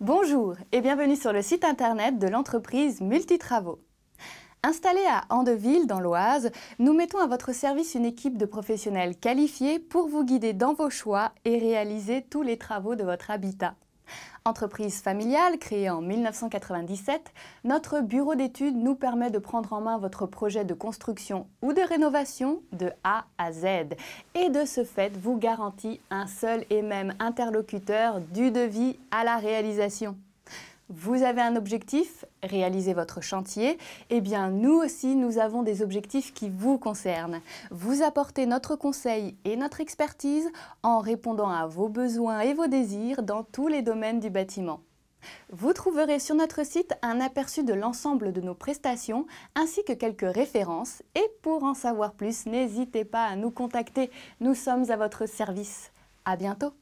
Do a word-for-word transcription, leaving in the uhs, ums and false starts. Bonjour et bienvenue sur le site internet de l'entreprise Multi Travaux. Installée à Andeville dans l'Oise, nous mettons à votre service une équipe de professionnels qualifiés pour vous guider dans vos choix et réaliser tous les travaux de votre habitat. Entreprise familiale créée en mille neuf cent quatre-vingt-dix-sept, notre bureau d'études nous permet de prendre en main votre projet de construction ou de rénovation de A à Z et de ce fait vous garantit un seul et même interlocuteur du devis à la réalisation. Vous avez un objectif, réaliser votre chantier, eh bien nous aussi nous avons des objectifs qui vous concernent. Vous apportez notre conseil et notre expertise en répondant à vos besoins et vos désirs dans tous les domaines du bâtiment. Vous trouverez sur notre site un aperçu de l'ensemble de nos prestations ainsi que quelques références et pour en savoir plus, n'hésitez pas à nous contacter, nous sommes à votre service. À bientôt!